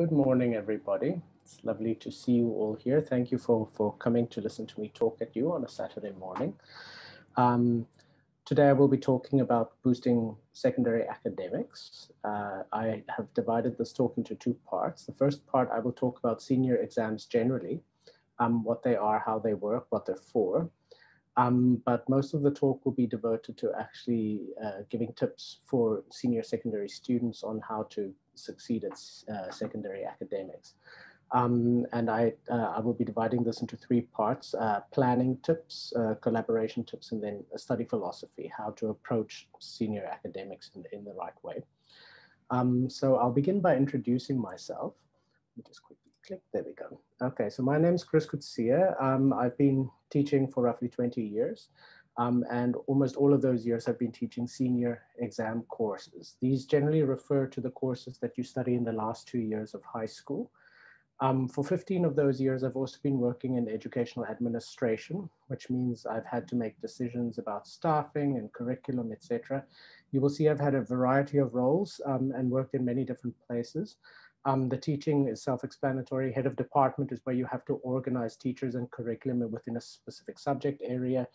Good morning, everybody. It's lovely to see you all here. Thank you for coming to listen to me talk at you on a Saturday morning. Today I will be talking about boosting secondary academics. I have divided this talk into two parts. The first part, I will talk about senior exams generally, what they are, how they work, what they're for. But most of the talk will be devoted to actually giving tips for senior secondary students on how to succeed at secondary academics. And I will be dividing this into three parts: planning tips, collaboration tips, and then a study philosophy, how to approach senior academics in the right way. So I'll begin by introducing myself. Let me just quickly click, there we go. Okay, so my name is Chris Coetzee. I've been teaching for roughly 20 years. And almost all of those years I've been teaching senior exam courses. These generally refer to the courses that you study in the last 2 years of high school. For 15 of those years, I've also been working in educational administration, which means I've had to make decisions about staffing and curriculum, etc. You will see I've had a variety of roles and worked in many different places. The teaching is self-explanatory. Head of department is where you have to organize teachers and curriculum within a specific subject area.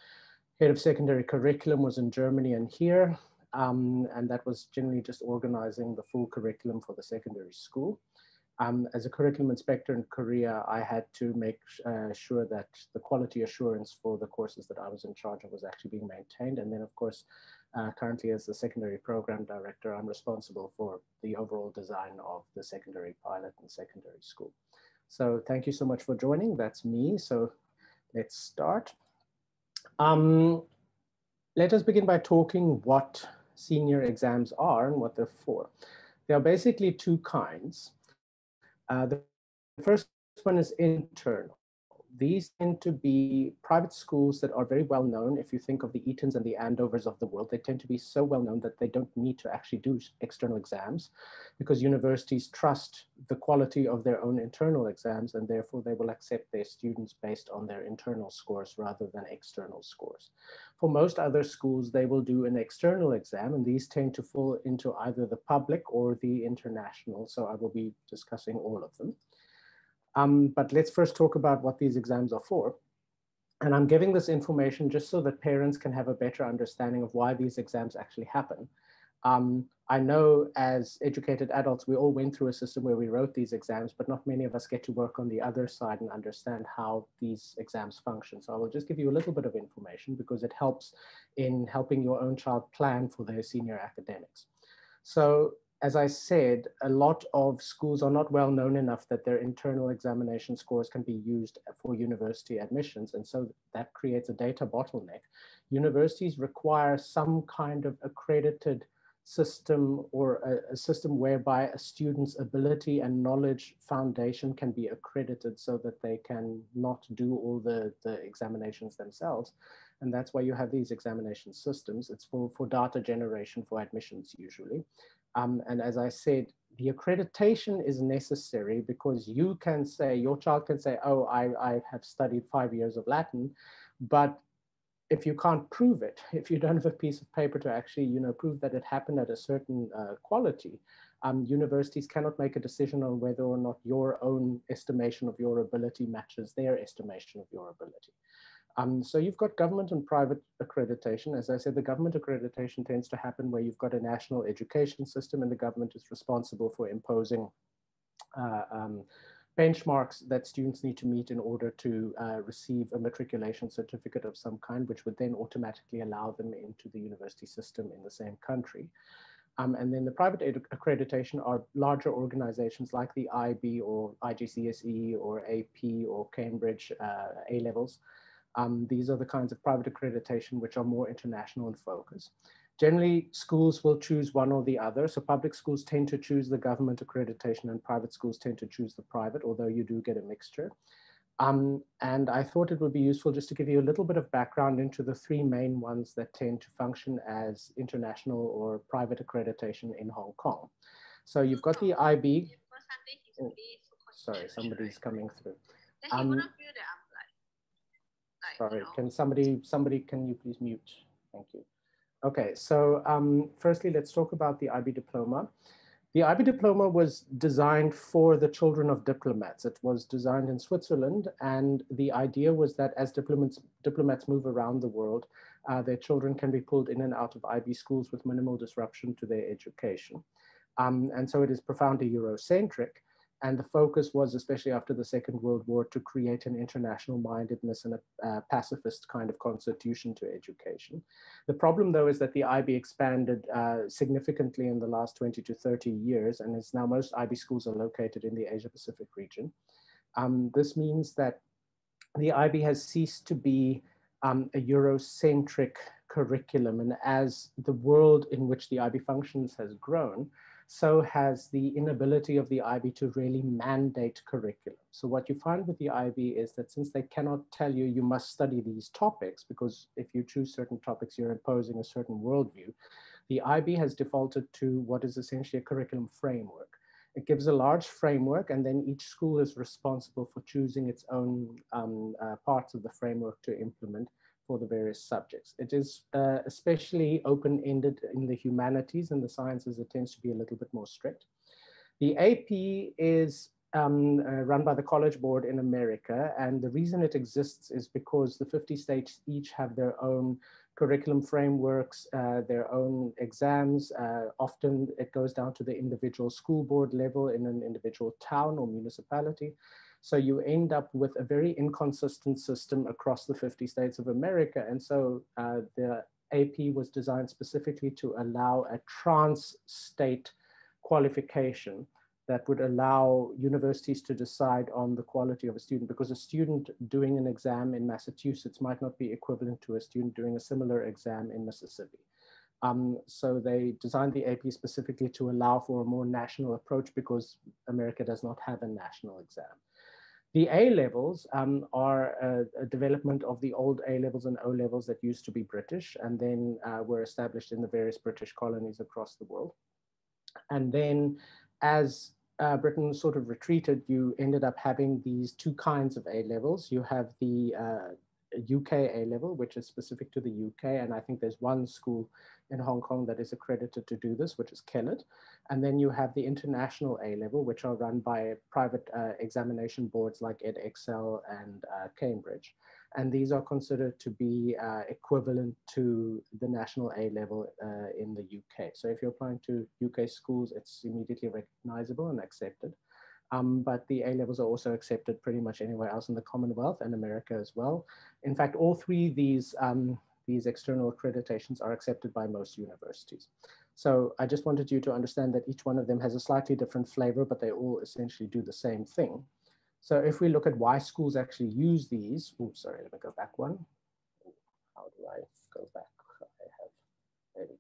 Head of secondary curriculum was in Germany and here, and that was generally just organizing the full curriculum for the secondary school. As a curriculum inspector in Korea, I had to make sure that the quality assurance for the courses that I was in charge of was actually being maintained. And then, of course, currently as the secondary program director, I'm responsible for the overall design of the secondary pilot and secondary school. So thank you so much for joining. That's me. So let's start. Let us begin by talking what senior exams are and what they're for. There are basically two kinds. The first one is internal. These tend to be private schools that are very well known. If you think of the Etons and the Andovers of the world, they tend to be so well known that they don't need to actually do external exams because universities trust the quality of their own internal exams, and therefore they will accept their students based on their internal scores rather than external scores. For most other schools, they will do an external exam, and these tend to fall into either the public or the international. So I will be discussing all of them. But let's first talk about what these exams are for. And I'm giving this information just so that parents can have a better understanding of why these exams actually happen. I know as educated adults, we all went through a system where we wrote these exams, but not many of us get to work on the other side and understand how these exams function. So I will just give you a little bit of information because it helps in helping your own child plan for their senior academics. So, as I said, a lot of schools are not well known enough that their internal examination scores can be used for university admissions, and so that creates a data bottleneck. Universities require some kind of accredited system or a system whereby a student's ability and knowledge foundation can be accredited so that they can not do all the examinations themselves. And that's why you have these examination systems. It's for data generation for admissions usually. And as I said, the accreditation is necessary because you can say, your child can say, oh, I have studied 5 years of Latin, but if you can't prove it, if you don't have a piece of paper to actually, you know, prove that it happened at a certain quality, universities cannot make a decision on whether or not your own estimation of your ability matches their estimation of your ability. So you've got government and private accreditation. As I said, the government accreditation tends to happen where you've got a national education system and the government is responsible for imposing benchmarks that students need to meet in order to receive a matriculation certificate of some kind, which would then automatically allow them into the university system in the same country. And then the private accreditation are larger organizations like the IB or IGCSE or AP or Cambridge A-Levels. These are the kinds of private accreditation which are more international in focus. Generally, schools will choose one or the other. So public schools tend to choose the government accreditation and private schools tend to choose the private, although you do get a mixture. And I thought it would be useful just to give you a little bit of background into the three main ones that tend to function as international or private accreditation in Hong Kong. So you've got the IB. Oh, sorry, somebody's coming through. Sorry, can somebody, can you please mute? Thank you. Okay, so firstly, let's talk about the IB diploma. The IB diploma was designed for the children of diplomats. It was designed in Switzerland, and the idea was that as diplomats move around the world, their children can be pulled in and out of IB schools with minimal disruption to their education. And so it is profoundly Eurocentric. And the focus was, especially after the Second World War, to create an international mindedness and a pacifist kind of constitution to education. The problem, though, is that the IB expanded significantly in the last 20 to 30 years, and it's now most IB schools are located in the Asia Pacific region. This means that the IB has ceased to be a Eurocentric curriculum, and as the world in which the IB functions has grown, so has the inability of the IB to really mandate curriculum. So what you find with the IB is that since they cannot tell you, you must study these topics, because if you choose certain topics, you're imposing a certain worldview, the IB has defaulted to what is essentially a curriculum framework. It gives a large framework, and then each school is responsible for choosing its own parts of the framework to implement for the various subjects. It is especially open-ended in the humanities and the sciences. It tends to be a little bit more strict. The AP is run by the College Board in America, and the reason it exists is because the 50 states each have their own curriculum frameworks, their own exams. Often it goes down to the individual school board level in an individual town or municipality. So you end up with a very inconsistent system across the 50 states of America. And so the AP was designed specifically to allow a trans-state qualification that would allow universities to decide on the quality of a student, because a student doing an exam in Massachusetts might not be equivalent to a student doing a similar exam in Mississippi. So they designed the AP specifically to allow for a more national approach, because America does not have a national exam. The A-Levels are a development of the old A-Levels and O-Levels that used to be British, and then were established in the various British colonies across the world. And then as Britain sort of retreated, you ended up having these two kinds of A-Levels. You have the UK A-Level, which is specific to the UK, and I think there's one school in Hong Kong that is accredited to do this, which is Kellett. And then you have the international A-Level, which are run by private examination boards like Edexcel and Cambridge. And these are considered to be equivalent to the national A-Level in the UK. So if you're applying to UK schools, it's immediately recognizable and accepted. But the A-Levels are also accepted pretty much anywhere else in the Commonwealth and America as well. In fact, all three of these external accreditations are accepted by most universities. So I just wanted you to understand that each one of them has a slightly different flavor, but they all essentially do the same thing. So if we look at why schools actually use these, oops, sorry, let me go back one. How do I go back? I have, there we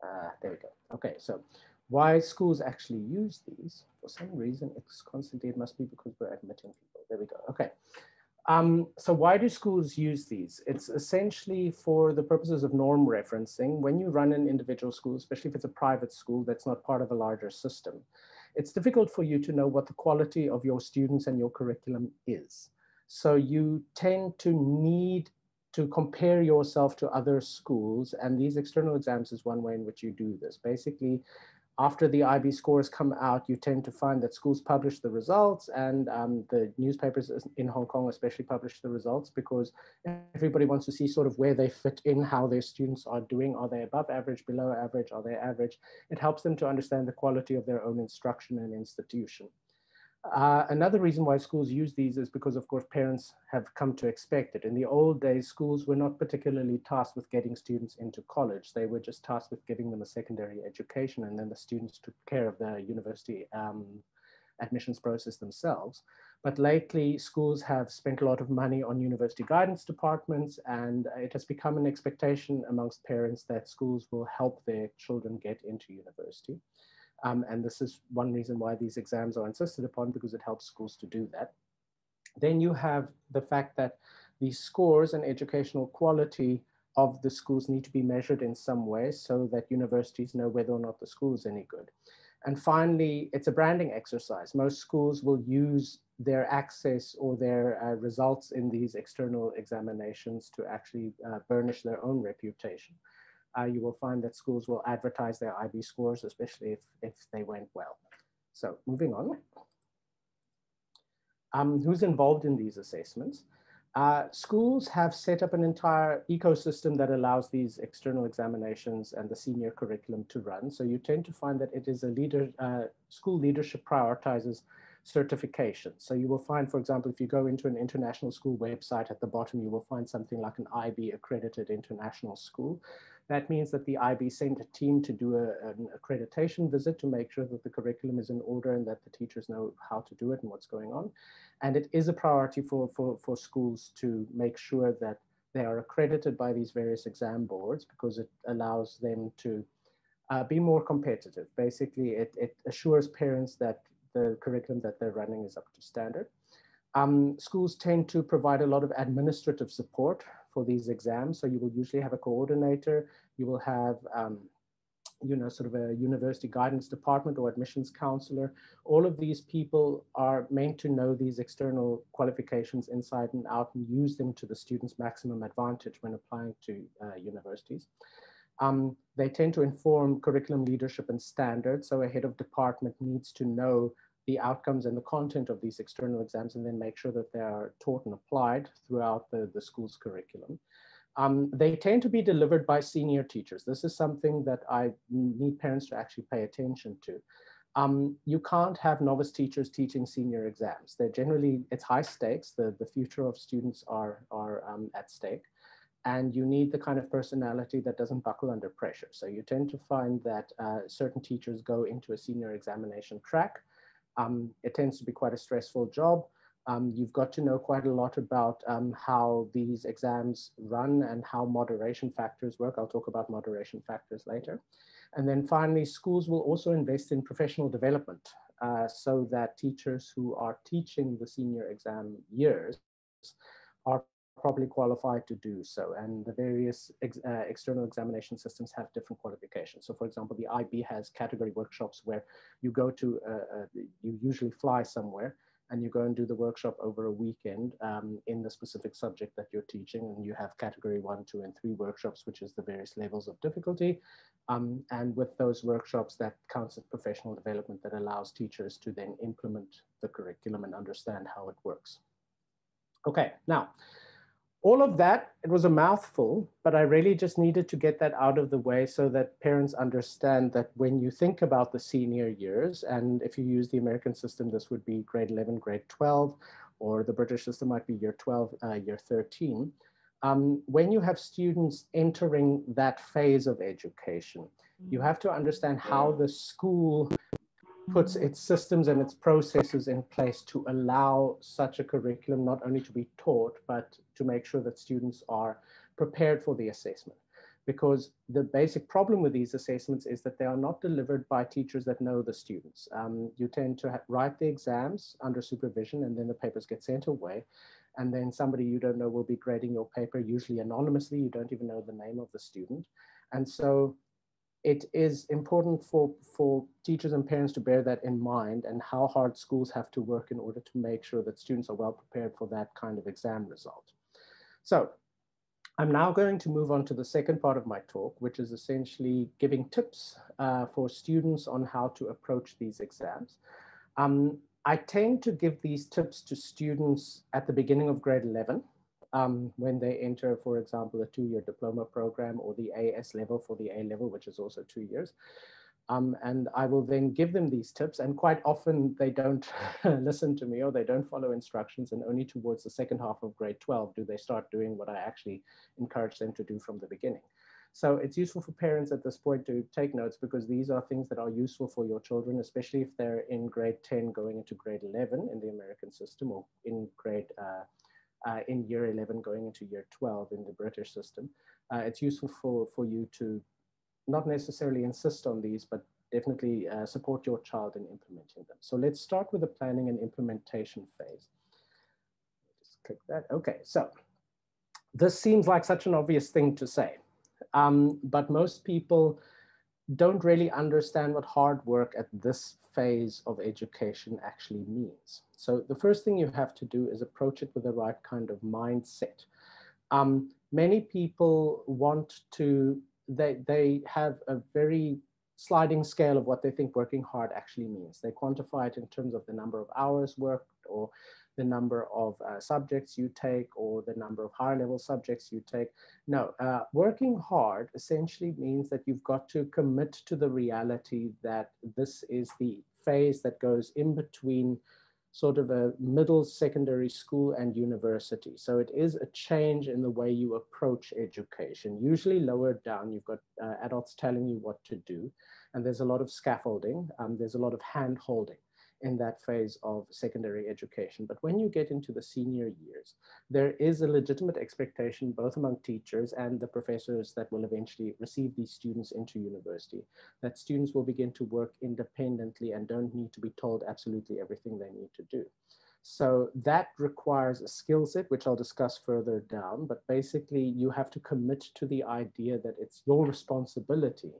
go. There we go. Okay, so why schools actually use these. For some reason, it's constantly, it must be because we're admitting people. There we go, okay. So why do schools use these? It's essentially for the purposes of norm referencing. When you run an individual school, especially if it's a private school that's not part of a larger system, it's difficult for you to know what the quality of your students and your curriculum is. So you tend to need to compare yourself to other schools, and these external exams is one way in which you do this. Basically, after the IB scores come out, you tend to find that schools publish the results, and the newspapers in Hong Kong especially publish the results, because everybody wants to see sort of where they fit in, how their students are doing. Are they above average, below average, are they average? It helps them to understand the quality of their own instruction and institution. Another reason why schools use these is because, of course, parents have come to expect it. In the old days, schools were not particularly tasked with getting students into college. They were just tasked with giving them a secondary education, and then the students took care of their university admissions process themselves. But lately, schools have spent a lot of money on university guidance departments, and it has become an expectation amongst parents that schools will help their children get into university. And this is one reason why these exams are insisted upon, because it helps schools to do that. Then you have the fact that the scores and educational quality of the schools need to be measured in some way so that universities know whether or not the school is any good. And finally, it's a branding exercise. Most schools will use their access or their results in these external examinations to actually burnish their own reputation. you will find that schools will advertise their IB scores, especially if they went well. So moving on. Who's involved in these assessments? Schools have set up an entire ecosystem that allows these external examinations and the senior curriculum to run. So you tend to find that it is a school leadership prioritizes certification. So you will find, for example, if you go into an international school website, at the bottom, you will find something like an IB accredited international school. That means that the IB sent a team to do an accreditation visit to make sure that the curriculum is in order and that the teachers know how to do it and what's going on. And it is a priority for schools to make sure that they are accredited by these various exam boards, because it allows them to be more competitive. Basically, it assures parents that the curriculum that they're running is up to standard. Schools tend to provide a lot of administrative support for these exams. So you will usually have a coordinator, you will have, you know, sort of a university guidance department or admissions counselor. All of these people are meant to know these external qualifications inside and out and use them to the students' maximum advantage when applying to universities. They tend to inform curriculum leadership and standards. So a head of department needs to know the outcomes and the content of these external exams and then make sure that they are taught and applied throughout the school's curriculum. They tend to be delivered by senior teachers. This is something that I need parents to actually pay attention to. You can't have novice teachers teaching senior exams. They're generally, it's high stakes. The future of students are at stake. And you need the kind of personality that doesn't buckle under pressure. So you tend to find that certain teachers go into a senior examination track. It tends to be quite a stressful job. You've got to know quite a lot about how these exams run and how moderation factors work. I'll talk about moderation factors later. And then finally, schools will also invest in professional development so that teachers who are teaching the senior exam years are probably qualified to do so, and the various external examination systems have different qualifications. So for example, the IB has category workshops where you go to, you usually fly somewhere and you go and do the workshop over a weekend in the specific subject that you're teaching, and you have category 1, 2, and 3 workshops, which is the various levels of difficulty. And with those workshops, that counts as professional development that allows teachers to then implement the curriculum and understand how it works. Okay, now, all of that, it was a mouthful, but I really just needed to get that out of the way so that parents understand that when you think about the senior years, and if you use the American system, this would be grade 11, grade 12, or the British system might be year 12, year 13. When you have students entering that phase of education, you have to understand how the school puts its systems and its processes in place to allow such a curriculum not only to be taught, but to make sure that students are prepared for the assessment. Because the basic problem with these assessments is that they are not delivered by teachers that know the students. You tend to write the exams under supervision, and then the papers get sent away. And then somebody you don't know will be grading your paper, usually anonymously. You don't even know the name of the student. And so it is important for teachers and parents to bear that in mind, and how hard schools have to work in order to make sure that students are well prepared for that kind of exam result. So I'm now going to move on to the second part of my talk, which is essentially giving tips for students on how to approach these exams. I tend to give these tips to students at the beginning of grade 11. When they enter, for example, a 2-year diploma program or the AS level for the A-level, which is also 2 years. And I will then give them these tips, and quite often they don't listen to me or they don't follow instructions, and only towards the second half of grade 12 do they start doing what I actually encourage them to do from the beginning. So it's useful for parents at this point to take notes, because these are things that are useful for your children, especially if they're in grade 10 going into grade 11 in the American system, or in grade in year 11 going into year 12 in the British system. It's useful for you to not necessarily insist on these, but definitely support your child in implementing them. So let's start with the planning and implementation phase. Just click that. Okay, so this seems like such an obvious thing to say, but most people don't really understand what hard work at this phase of education actually means. So the first thing you have to do is approach it with the right kind of mindset. Many people want to they have a very sliding scale of what they think working hard actually means. They quantify it in terms of the number of hours worked, or the number of subjects you take, or the number of higher level subjects you take. No, working hard essentially means that you've got to commit to the reality that this is the phase that goes in between sort of a middle secondary school and university. So it is a change in the way you approach education. Usually lower down, you've got adults telling you what to do, and there's a lot of scaffolding, there's a lot of hand-holding in that phase of secondary education. But when you get into the senior years, there is a legitimate expectation both among teachers and the professors that will eventually receive these students into university, that students will begin to work independently and don't need to be told absolutely everything they need to do. So that requires a skill set, which I'll discuss further down, but basically you have to commit to the idea that it's your responsibility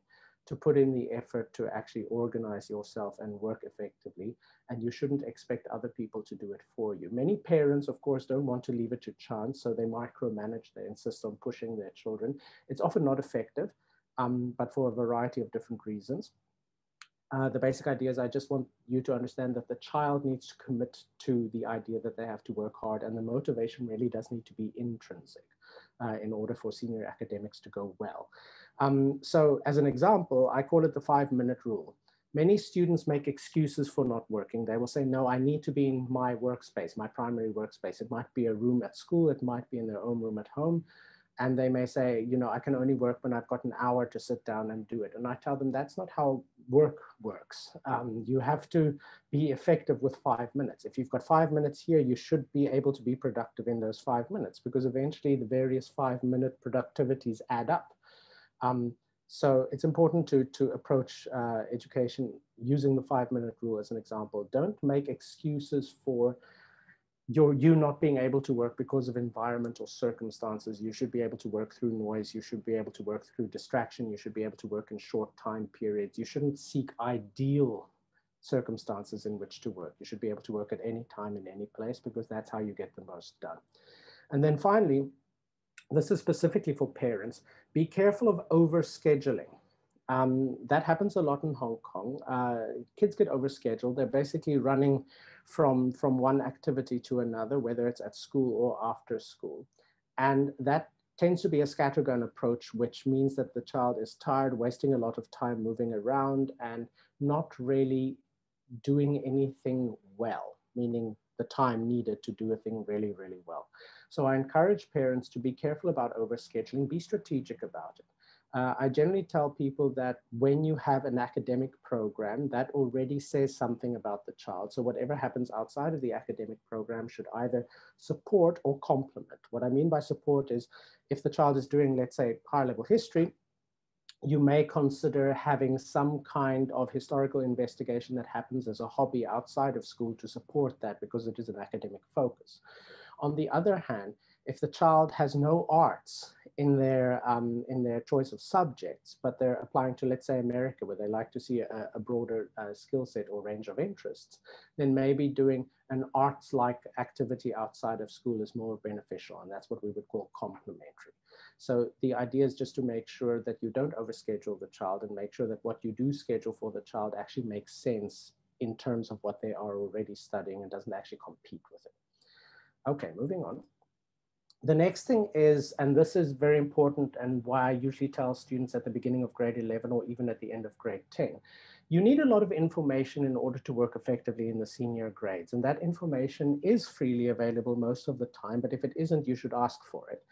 to put in the effort to actually organize yourself and work effectively, and you shouldn't expect other people to do it for you. Many parents, of course, don't want to leave it to chance, so they micromanage, they insist on pushing their children. It's often not effective, but for a variety of different reasons. The basic idea is I just want you to understand that the child needs to commit to the idea that they have to work hard, and the motivation really does need to be intrinsic in order for senior academics to go well. So as an example, I call it the 5-minute rule. Many students make excuses for not working. They will say, no, I need to be in my workspace, my primary workspace. It might be a room at school, it might be in their own room at home. And they may say, you know, I can only work when I've got an hour to sit down and do it. And I tell them that's not how work works. You have to be effective with 5 minutes. If you've got 5 minutes here, you should be able to be productive in those 5 minutes, because eventually the various 5-minute productivities add up. So it's important to approach education using the 5-minute rule as an example. Don't make excuses for you not being able to work because of environmental circumstances. You should be able to work through noise. You should be able to work through distraction. You should be able to work in short time periods. You shouldn't seek ideal circumstances in which to work. You should be able to work at any time in any place, because that's how you get the most done. And then finally, this is specifically for parents, be careful of overscheduling. That happens a lot in Hong Kong. Kids get overscheduled. They're basically running from one activity to another, whether it's at school or after school. And that tends to be a scattergun approach, which means that the child is tired, wasting a lot of time moving around and not really doing anything well, meaning the time needed to do a thing really, really well. So I encourage parents to be careful about overscheduling, be strategic about it. I generally tell people that when you have an academic program, that already says something about the child. So whatever happens outside of the academic program should either support or complement. What I mean by support is, if the child is doing, let's say, higher level history, you may consider having some kind of historical investigation that happens as a hobby outside of school to support that, because it is an academic focus. On the other hand, if the child has no arts in their choice of subjects, but they're applying to, let's say, America, where they like to see a broader skill set or range of interests, then maybe doing an arts-like activity outside of school is more beneficial, and that's what we would call complementary. So the idea is just to make sure that you don't overschedule the child, and make sure that what you do schedule for the child actually makes sense in terms of what they are already studying and doesn't actually compete with it. Okay, moving on. The next thing is, and this is very important and why I usually tell students at the beginning of grade 11 or even at the end of grade 10, you need a lot of information in order to work effectively in the senior grades. And that information is freely available most of the time, but if it isn't, you should ask for it.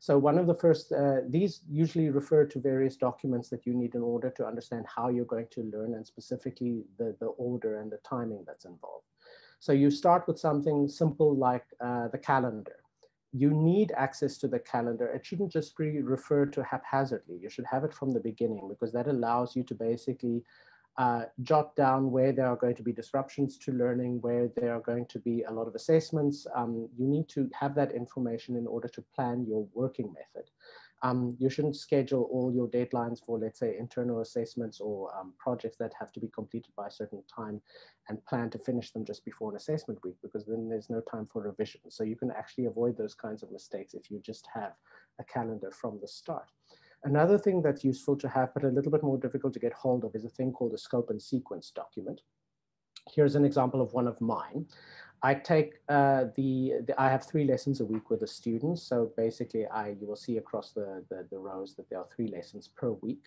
So one of the first, these usually refer to various documents that you need in order to understand how you're going to learn, and specifically the order and the timing that's involved. So you start with something simple like the calendar. You need access to the calendar. It shouldn't just be referred to haphazardly. You should have it from the beginning, because that allows you to basically jot down where there are going to be disruptions to learning, where there are going to be a lot of assessments. You need to have that information in order to plan your working method. You shouldn't schedule all your deadlines for, let's say, internal assessments or projects that have to be completed by a certain time and plan to finish them just before an assessment week, because then there's no time for revision. So you can actually avoid those kinds of mistakes if you just have a calendar from the start. Another thing that's useful to have, but a little bit more difficult to get hold of, is a thing called a scope and sequence document. Here's an example of one of mine. I take I have 3 lessons a week with the students. So basically you will see across the rows that there are 3 lessons per week.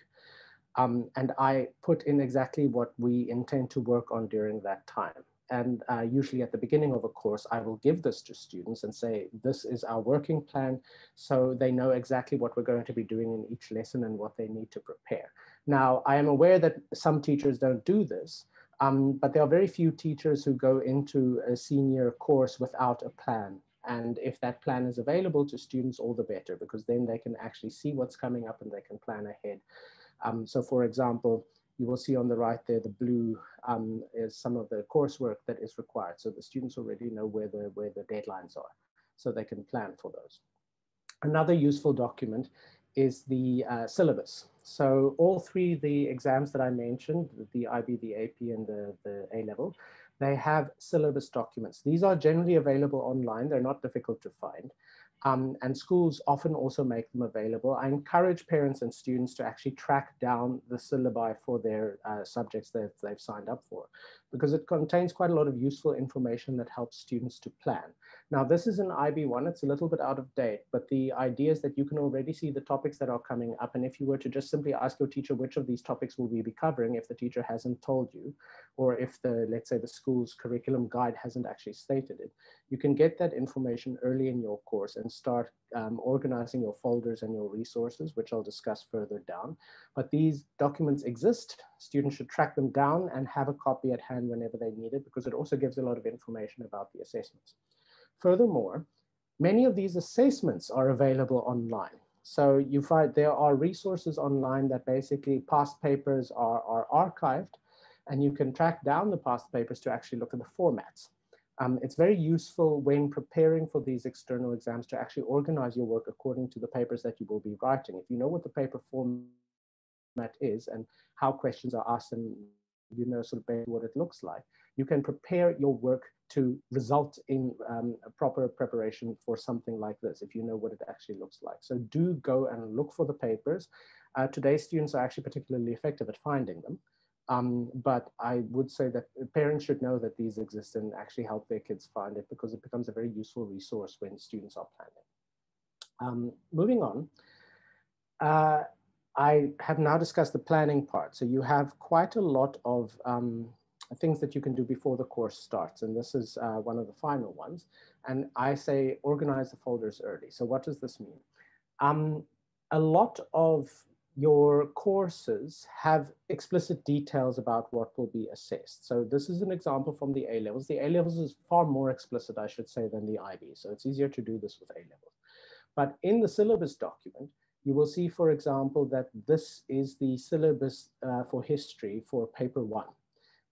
And I put in exactly what we intend to work on during that time. And usually at the beginning of a course, I will give this to students and say, this is our working plan. So they know exactly what we're going to be doing in each lesson and what they need to prepare. Now, I am aware that some teachers don't do this, but there are very few teachers who go into a senior course without a plan. And if that plan is available to students, all the better, because then they can actually see what's coming up and they can plan ahead. So for example, you will see on the right there, the blue is some of the coursework that is required. So the students already know where the deadlines are, so they can plan for those. Another useful document is the syllabus. So all 3 the exams that I mentioned, the IB, the AP, and the A-level, they have syllabus documents. These are generally available online. They're not difficult to find. And schools often also make them available. I encourage parents and students to actually track down the syllabi for their subjects that they've signed up for, because it contains quite a lot of useful information that helps students to plan. Now, this is an IB one. It's a little bit out of date, but the idea is that you can already see the topics that are coming up. And if you were to just simply ask your teacher, which of these topics will we be covering, if the teacher hasn't told you, or if the, let's say, the school's curriculum guide hasn't actually stated it, you can get that information early in your course and start organizing your folders and your resources, which I'll discuss further down. But these documents exist. Students should track them down and have a copy at hand whenever they need it, because it also gives a lot of information about the assessments. Furthermore, many of these assessments are available online. So you find there are resources online that basically past papers are archived, and you can track down the past papers to actually look at the formats. It's very useful when preparing for these external exams to actually organize your work according to the papers that you will be writing. If you know what the paper format is and how questions are asked, and you know sort of what it looks like, you can prepare your work to result in a proper preparation for something like this, if you know what it actually looks like. So do go and look for the papers. Today's students are actually particularly effective at finding them. But I would say that parents should know that these exist and actually help their kids find it, because it becomes a very useful resource when students are planning. Moving on, I have now discussed the planning part. So you have quite a lot of things that you can do before the course starts, and this is one of the final ones. And I say organize the folders early. So what does this mean? A lot of your courses have explicit details about what will be assessed. So this is an example from the A-Levels. The A-Levels is far more explicit, I should say, than the IB. So it's easier to do this with A-Levels. But in the syllabus document, you will see, for example, that this is the syllabus for history for paper 1.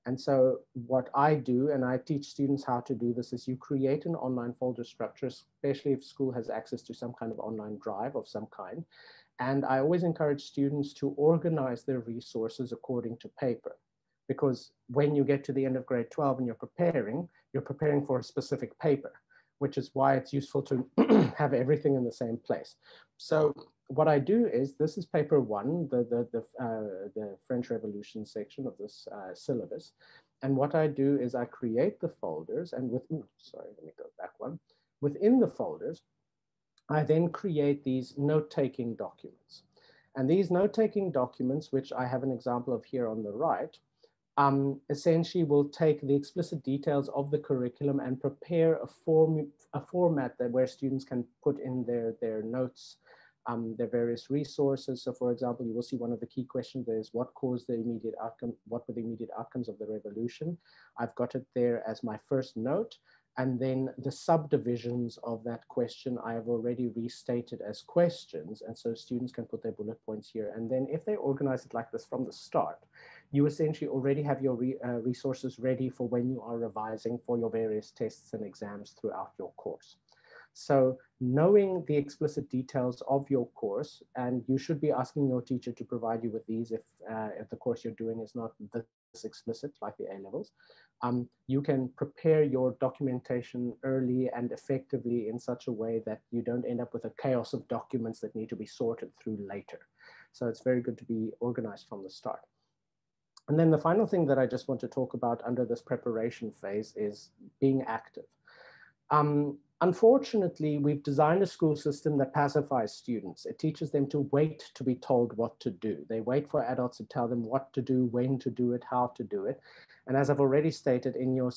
And so what I do, and I teach students how to do this, is you create an online folder structure, especially if school has access to some kind of online drive of some kind. And I always encourage students to organize their resources according to paper, because when you get to the end of grade 12 and you're preparing for a specific paper, which is why it's useful to have everything in the same place. So what I do is, this is paper 1, the French Revolution section of this syllabus. And what I do is I create the folders, and within the folders, I then create these note-taking documents. And these note-taking documents, which I have an example of here on the right, essentially will take the explicit details of the curriculum and prepare a format that where students can put in their notes, their various resources. So for example, you will see one of the key questions there is, what caused the immediate outcome, what were the immediate outcomes of the revolution? I've got it there as my first note. And then the subdivisions of that question I have already restated as questions, and so students can put their bullet points here. And then if they organize it like this from the start, you essentially already have your resources ready for when you are revising for your various tests and exams throughout your course. So knowing the explicit details of your course, and you should be asking your teacher to provide you with these if the course you're doing is not this explicit, like the A-Levels, you can prepare your documentation early and effectively in such a way that you don't end up with a chaos of documents that need to be sorted through later. So it's very good to be organized from the start. And then the final thing that I just want to talk about under this preparation phase is being active. Unfortunately, we've designed a school system that pacifies students. It teaches them to wait to be told what to do. They wait for adults to tell them what to do, when to do it, how to do it. And as I've already stated, in your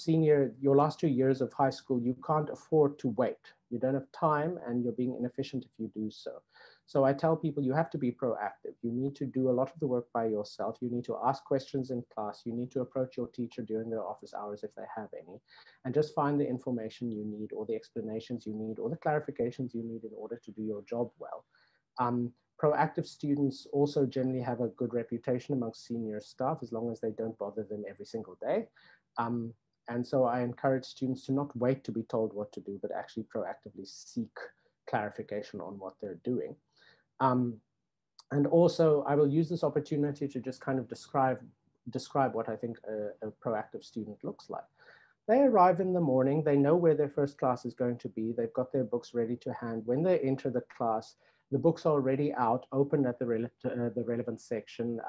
last 2 years of high school, you can't afford to wait. You don't have time and you're being inefficient if you do so. So I tell people you have to be proactive. You need to do a lot of the work by yourself. You need to ask questions in class. You need to approach your teacher during their office hours if they have any, and just find the information you need or the explanations you need or the clarifications you need in order to do your job well. Proactive students also generally have a good reputation amongst senior staff as long as they don't bother them every single day. And so I encourage students to not wait to be told what to do, but actually proactively seek clarification on what they're doing. And also I will use this opportunity to just kind of describe what I think a proactive student looks like. They arrive in the morning, they know where their first class is going to be, they've got their books ready to hand. When they enter the class, the books are already out, open at the relevant section,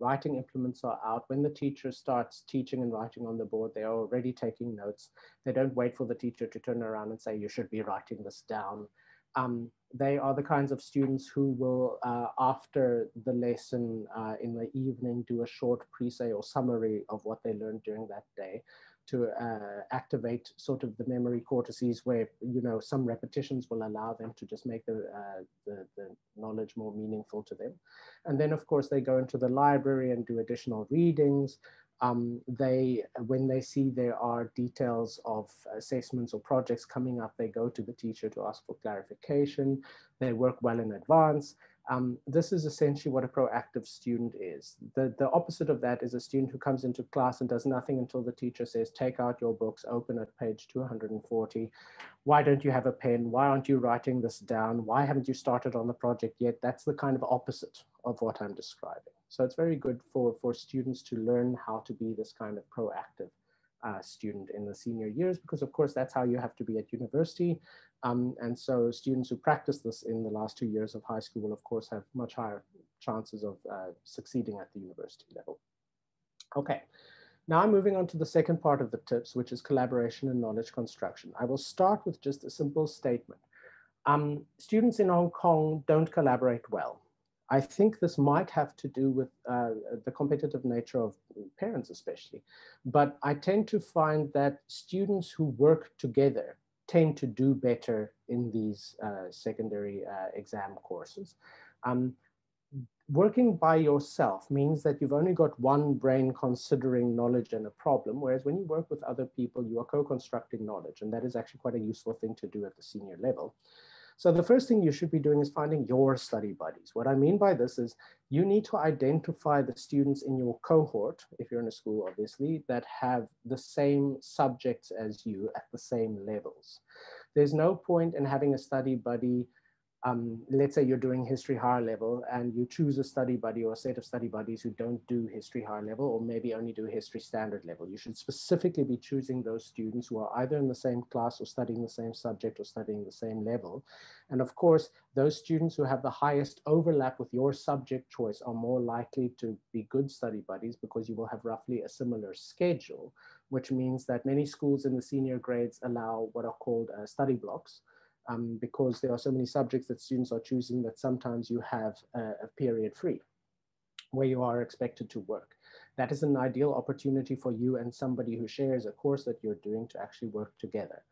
writing implements are out. When the teacher starts teaching and writing on the board, they are already taking notes. They don't wait for the teacher to turn around and say, you should be writing this down. They are the kinds of students who will, after the lesson in the evening, do a short pre-say or summary of what they learned during that day to activate sort of the memory cortices where, you know, some repetitions will allow them to just make the knowledge more meaningful to them. And then of course they go into the library and do additional readings. When they see there are details of assessments or projects coming up, they go to the teacher to ask for clarification. They work well in advance. This is essentially what a proactive student is. The opposite of that is a student who comes into class and does nothing until the teacher says, take out your books, open at page 240. Why don't you have a pen? Why aren't you writing this down? Why haven't you started on the project yet? That's the kind of opposite of what I'm describing. So it's very good for students to learn how to be this kind of proactive student in the senior years, because of course that's how you have to be at university. And so students who practice this in the last 2 years of high school will of course have much higher chances of succeeding at the university level. Okay, now I'm moving on to the second part of the tips, which is collaboration and knowledge construction. I will start with just a simple statement. Students in Hong Kong don't collaborate well. I think this might have to do with the competitive nature of parents especially, but I tend to find that students who work together tend to do better in these secondary exam courses. Working by yourself means that you've only got one brain considering knowledge and a problem, whereas when you work with other people, you are co-constructing knowledge, and that is actually quite a useful thing to do at the senior level. So the first thing you should be doing is finding your study buddies. What I mean by this is you need to identify the students in your cohort, if you're in a school obviously, that have the same subjects as you at the same levels. There's no point in having a study buddy. Let's say you're doing history higher level and you choose a study buddy or a set of study buddies who don't do history higher level or maybe only do history standard level. You should specifically be choosing those students who are either in the same class or studying the same subject or studying the same level. And of course, those students who have the highest overlap with your subject choice are more likely to be good study buddies because you will have roughly a similar schedule, which means that many schools in the senior grades allow what are called study blocks. Because there are so many subjects that students are choosing that sometimes you have a period free where you are expected to work. That is an ideal opportunity for you and somebody who shares a course that you're doing to actually work together.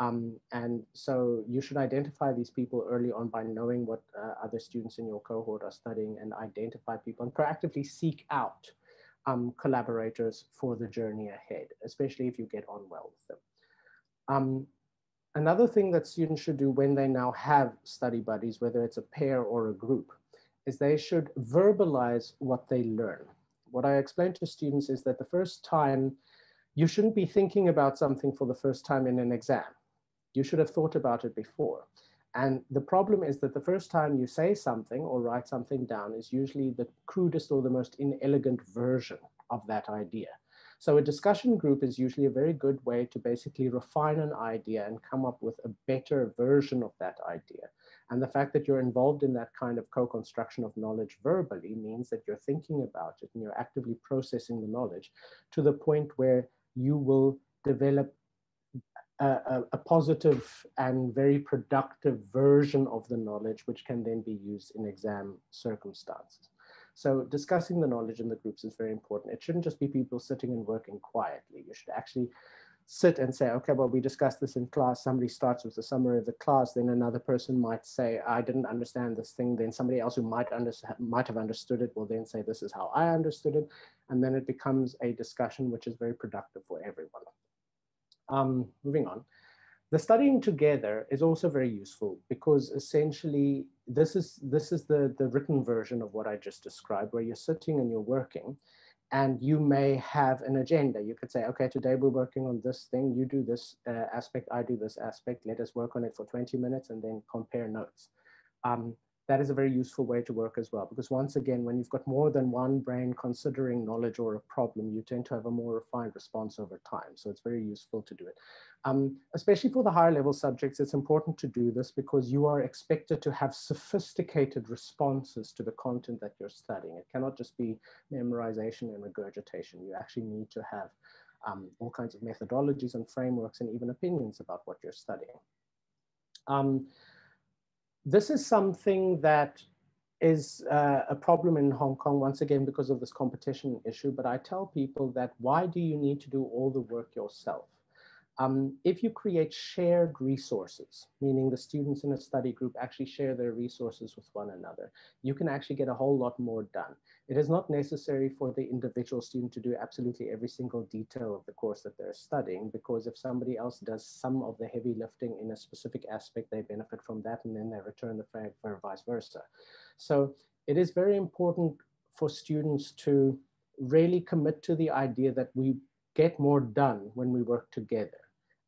And so you should identify these people early on by knowing what other students in your cohort are studying, and identify people and proactively seek out collaborators for the journey ahead, especially if you get on well with them. Another thing that students should do when they now have study buddies, whether it's a pair or a group, is they should verbalize what they learn. What I explain to students is that the first time, you shouldn't be thinking about something for the first time in an exam. You should have thought about it before. And the problem is that the first time you say something or write something down is usually the crudest or the most inelegant version of that idea. So a discussion group is usually a very good way to basically refine an idea and come up with a better version of that idea. And the fact that you're involved in that kind of co-construction of knowledge verbally means that you're thinking about it and you're actively processing the knowledge to the point where you will develop a positive and very productive version of the knowledge, which can then be used in exam circumstances. So discussing the knowledge in the groups is very important. It shouldn't just be people sitting and working quietly. You should actually sit and say, okay, well, we discussed this in class. Somebody starts with the summary of the class. Then another person might say, I didn't understand this thing. Then somebody else who might have understood it will then say, this is how I understood it. And then it becomes a discussion which is very productive for everyone. Moving on. The studying together is also very useful because essentially this is the written version of what I just described, where you're sitting and you're working and you may have an agenda. You could say, okay, today we're working on this thing. You do this aspect, I do this aspect. Let us work on it for 20 minutes and then compare notes. That is a very useful way to work as well, because once again, when you've got more than one brain considering knowledge or a problem, you tend to have a more refined response over time. So it's very useful to do it. Especially for the higher level subjects, it's important to do this because you are expected to have sophisticated responses to the content that you're studying. It cannot just be memorization and regurgitation. You actually need to have all kinds of methodologies and frameworks and even opinions about what you're studying. This is something that is a problem in Hong Kong, once again, because of this competition issue. But I tell people that, why do you need to do all the work yourself? If you create shared resources, meaning the students in a study group actually share their resources with one another, you can actually get a whole lot more done. It is not necessary for the individual student to do absolutely every single detail of the course that they're studying, because if somebody else does some of the heavy lifting in a specific aspect, they benefit from that and then they return the favor, vice versa. So it is very important for students to really commit to the idea that we get more done when we work together.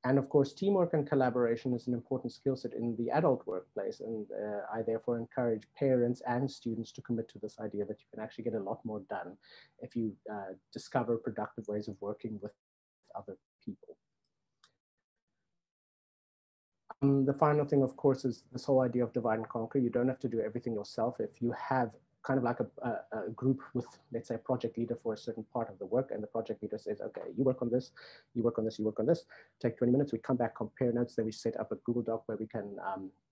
And of course, teamwork and collaboration is an important skill set in the adult workplace. And I therefore encourage parents and students to commit to this idea that you can actually get a lot more done if you discover productive ways of working with other people. The final thing, of course, is this whole idea of divide and conquer. You don't have to do everything yourself. If you have kind of like a group with, let's say, a project leader for a certain part of the work, and the project leader says, okay, you work on this, you work on this, you work on this, take 20 minutes, we come back, compare notes, then we set up a Google Doc where we can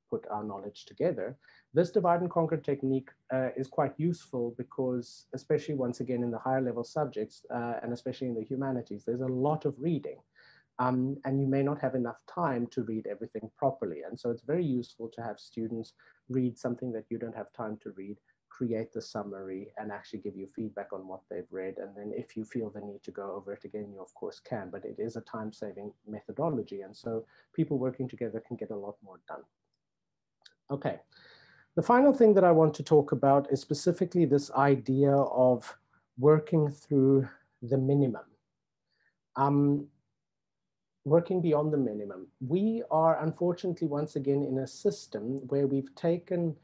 put our knowledge together. This divide and conquer technique is quite useful because, especially once again, in the higher level subjects, and especially in the humanities, there's a lot of reading. And you may not have enough time to read everything properly. And so it's very useful to have students read something that you don't have time to read, create the summary and actually give you feedback on what they've read. And then if you feel the need to go over it again, you of course can, but it is a time-saving methodology. And so people working together can get a lot more done. Okay, the final thing that I want to talk about is specifically this idea of working through the minimum. Working beyond the minimum. We are unfortunately, once again, in a system where we've taken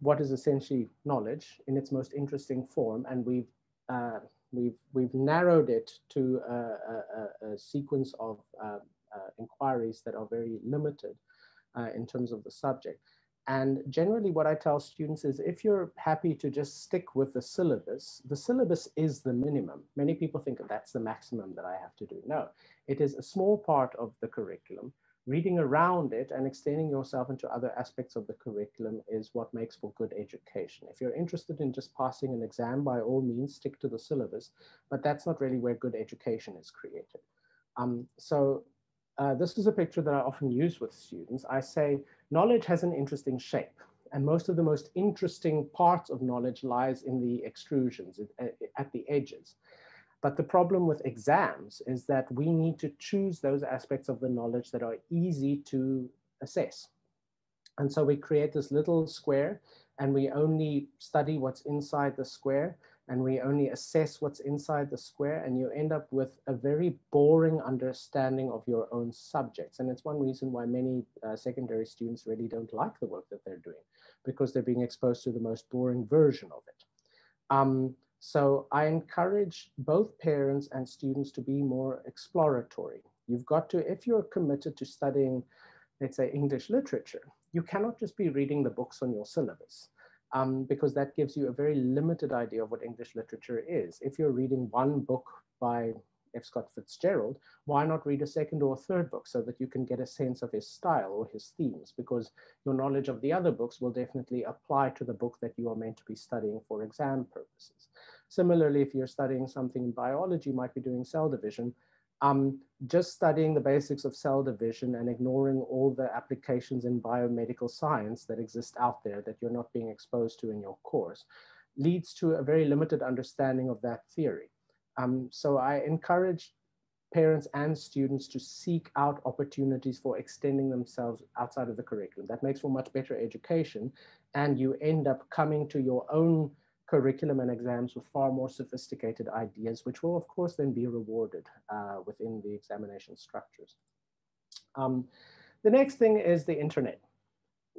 what is essentially knowledge in its most interesting form, and we've narrowed it to a sequence of inquiries that are very limited in terms of the subject. And generally what I tell students is, if you're happy to just stick with the syllabus is the minimum. Many people think that's the maximum that I have to do. No, it is a small part of the curriculum. Reading around it and extending yourself into other aspects of the curriculum is what makes for good education. If you're interested in just passing an exam, by all means, stick to the syllabus, but that's not really where good education is created. This is a picture that I often use with students. I say, knowledge has an interesting shape, and most of the most interesting parts of knowledge lies in the extrusions, at the edges. But the problem with exams is that we need to choose those aspects of the knowledge that are easy to assess. And so we create this little square and we only study what's inside the square and we only assess what's inside the square, and you end up with a very boring understanding of your own subjects. And it's one reason why many secondary students really don't like the work that they're doing, because they're being exposed to the most boring version of it. So I encourage both parents and students to be more exploratory. You've got to, if you're committed to studying, let's say, English literature, you cannot just be reading the books on your syllabus because that gives you a very limited idea of what English literature is. If you're reading one book by F. Scott Fitzgerald, why not read a second or third book so that you can get a sense of his style or his themes, because your knowledge of the other books will definitely apply to the book that you are meant to be studying for exam purposes. Similarly, if you're studying something in biology, you might be doing cell division, just studying the basics of cell division and ignoring all the applications in biomedical science that exist out there that you're not being exposed to in your course leads to a very limited understanding of that theory. So I encourage parents and students to seek out opportunities for extending themselves outside of the curriculum. That makes for much better education, and you end up coming to your own curriculum and exams with far more sophisticated ideas, which will of course then be rewarded within the examination structures. The next thing is the internet.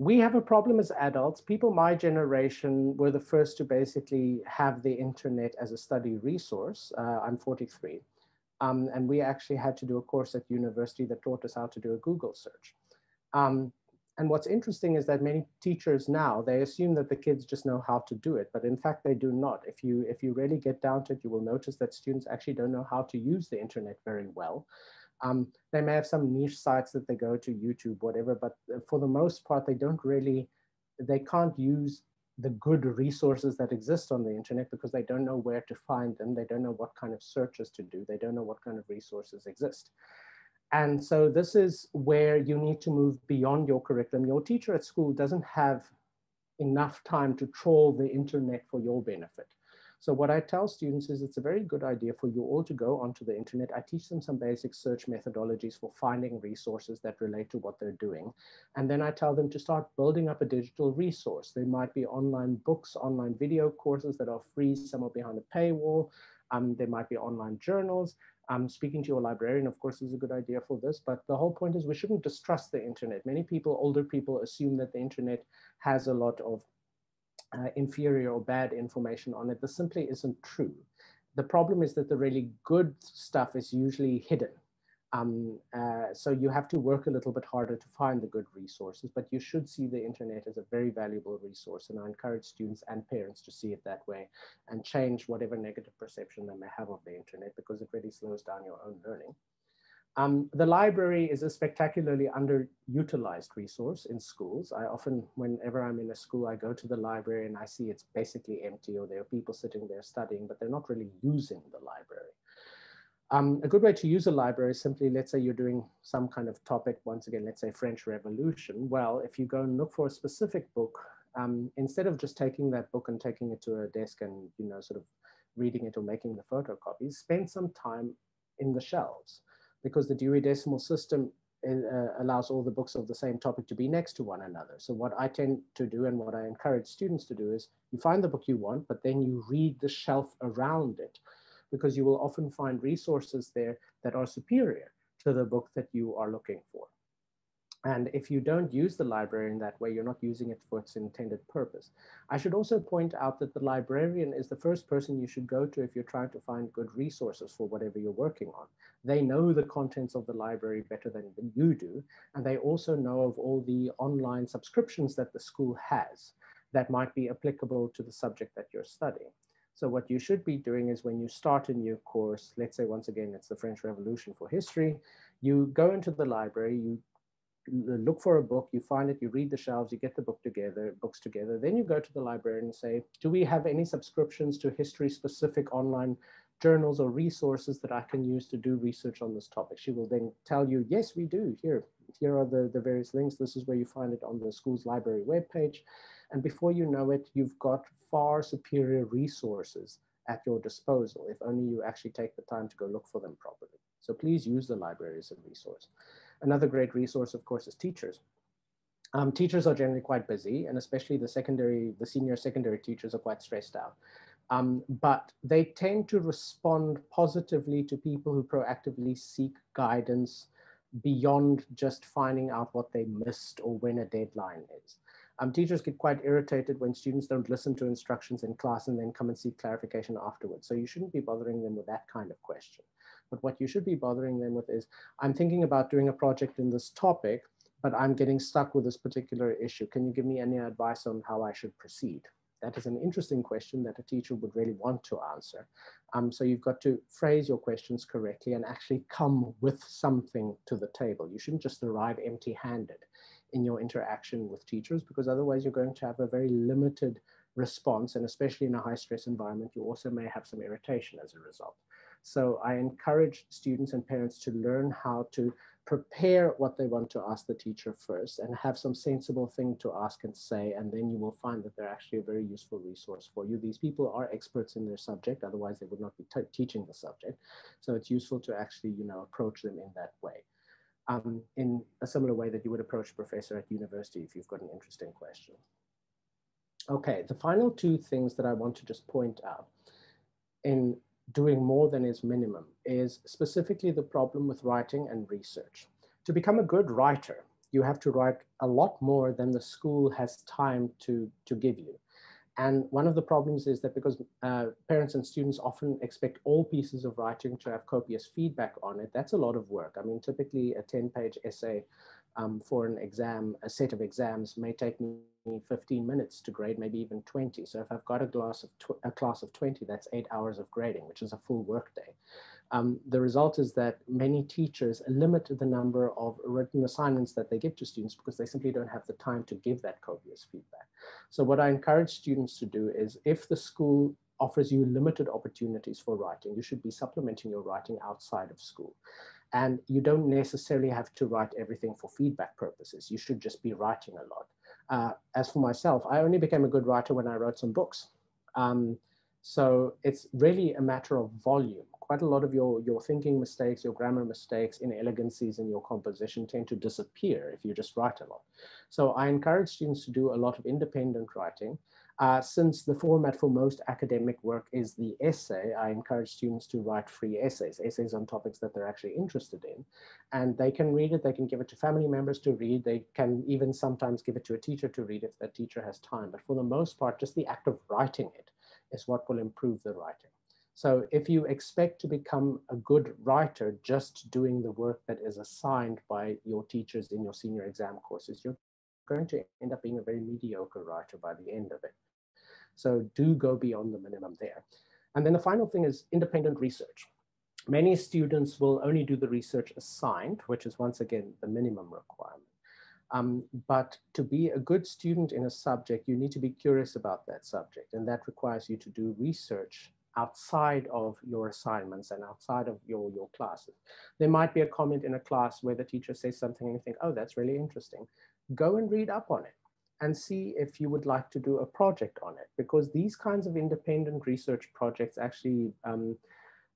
We have a problem as adults. People my generation were the first to basically have the internet as a study resource. I'm 43. And we actually had to do a course at university that taught us how to do a Google search. And what's interesting is that many teachers now, they assume that the kids just know how to do it, but in fact, they do not. If you really get down to it, you will notice that students actually don't know how to use the internet very well. They may have some niche sites that they go to, YouTube, whatever, but for the most part, they don't really, they can't use the good resources that exist on the internet because they don't know where to find them. They don't know what kind of searches to do. They don't know what kind of resources exist. And so this is where you need to move beyond your curriculum. Your teacher at school doesn't have enough time to trawl the internet for your benefit. So what I tell students is it's a very good idea for you all to go onto the internet. I teach them some basic search methodologies for finding resources that relate to what they're doing. And then I tell them to start building up a digital resource. There might be online books, online video courses that are free, some are behind a paywall. There might be online journals. Speaking to your librarian, of course, is a good idea for this, but the whole point is we shouldn't distrust the internet. Many people, older people, assume that the internet has a lot of inferior or bad information on it. This simply isn't true. The problem is that the really good stuff is usually hidden. So you have to work a little bit harder to find the good resources, but you should see the internet as a very valuable resource. And I encourage students and parents to see it that way and change whatever negative perception they may have of the internet, because it really slows down your own learning. The library is a spectacularly underutilized resource in schools. I often, whenever I'm in a school, I go to the library and I see it's basically empty, or there are people sitting there studying, but they're not really using the library. A good way to use a library is simply, let's say you're doing some kind of topic, once again, let's say French Revolution. Well, if you go and look for a specific book, instead of just taking that book and taking it to a desk and, you know, sort of reading it or making the photocopies, spend some time in the shelves, because the Dewey Decimal System allows all the books of the same topic to be next to one another. So what I tend to do and what I encourage students to do is you find the book you want, but then you read the shelf around it, because you will often find resources there that are superior to the book that you are looking for. And if you don't use the library in that way, you're not using it for its intended purpose. I should also point out that the librarian is the first person you should go to if you're trying to find good resources for whatever you're working on. They know the contents of the library better than you do, and they also know of all the online subscriptions that the school has that might be applicable to the subject that you're studying. So what you should be doing is when you start a new course, let's say once again, it's the French Revolution for history, you go into the library, you look for a book, you find it, you read the shelves, you get the books together, then you go to the library and say, do we have any subscriptions to history-specific online journals or resources that I can use to do research on this topic? She will then tell you, yes, we do. Here are the various links. This is where you find it on the school's library webpage. And before you know it, you've got far superior resources at your disposal, if only you actually take the time to go look for them properly. So please use the library as a resource. Another great resource, of course, is teachers. Teachers are generally quite busy, and especially the senior secondary teachers are quite stressed out. But they tend to respond positively to people who proactively seek guidance beyond just finding out what they missed or when a deadline is. Teachers get quite irritated when students don't listen to instructions in class and then come and seek clarification afterwards. So you shouldn't be bothering them with that kind of question. But what you should be bothering them with is, I'm thinking about doing a project in this topic, but I'm getting stuck with this particular issue. Can you give me any advice on how I should proceed? That is an interesting question that a teacher would really want to answer. So you've got to phrase your questions correctly and actually come with something to the table. You shouldn't just arrive empty-handed in your interaction with teachers, because otherwise you're going to have a very limited response, and especially in a high-stress environment, you also may have some irritation as a result. So I encourage students and parents to learn how to prepare what they want to ask the teacher first and have some sensible thing to ask and say, and then you will find that they're actually a very useful resource for you. These people are experts in their subject, otherwise they would not be teaching the subject. So it's useful to actually, you know, approach them in that way. In a similar way that you would approach a professor at university if you've got an interesting question. Okay, the final two things that I want to just point out in doing more than is minimum is specifically the problem with writing and research. To become a good writer, you have to write a lot more than the school has time to give you. And one of the problems is that because parents and students often expect all pieces of writing to have copious feedback on it, that's a lot of work. I mean, typically a 10-page essay for an exam, a set of exams may take me 15 minutes to grade, maybe even 20. So if I've got a class of 20, that's 8 hours of grading, which is a full workday. The result is that many teachers limit the number of written assignments that they give to students because they simply don't have the time to give that copious feedback. So what I encourage students to do is, if the school offers you limited opportunities for writing, you should be supplementing your writing outside of school. And you don't necessarily have to write everything for feedback purposes. You should just be writing a lot. As for myself, I only became a good writer when I wrote some books. So it's really a matter of volume. Quite a lot of your thinking mistakes, your grammar mistakes, inelegancies in your composition tend to disappear if you just write a lot. So I encourage students to do a lot of independent writing. Since the format for most academic work is the essay, I encourage students to write free essays, essays on topics that they're actually interested in. And they can read it, they can give it to family members to read, they can even sometimes give it to a teacher to read if that teacher has time. But for the most part, just the act of writing it is what will improve the writing. So if you expect to become a good writer just doing the work that is assigned by your teachers in your senior exam courses, you're going to end up being a very mediocre writer by the end of it. So do go beyond the minimum there. And then the final thing is independent research. Many students will only do the research assigned, which is once again the minimum requirement. But to be a good student in a subject, you need to be curious about that subject. And that requires you to do research outside of your assignments and outside of your classes. There might be a comment in a class where the teacher says something and you think, oh, that's really interesting. Go and read up on it and see if you would like to do a project on it, because these kinds of independent research projects actually,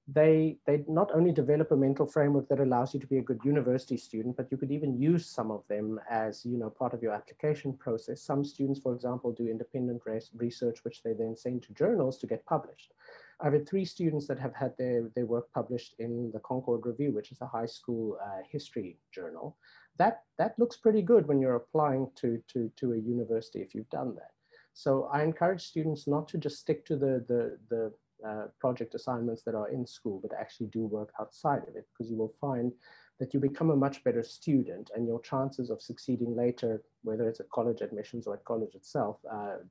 they not only develop a mental framework that allows you to be a good university student, but you could even use some of them as, you know, part of your application process. Some students, for example, do independent research, which they then send to journals to get published. I've had 3 students that have had their work published in the Concord Review, which is a high school history journal. That looks pretty good when you're applying to a university if you've done that. So I encourage students not to just stick to the project assignments that are in school, but actually do work outside of it, because you will find that you become a much better student and your chances of succeeding later, whether it's at college admissions or at college itself,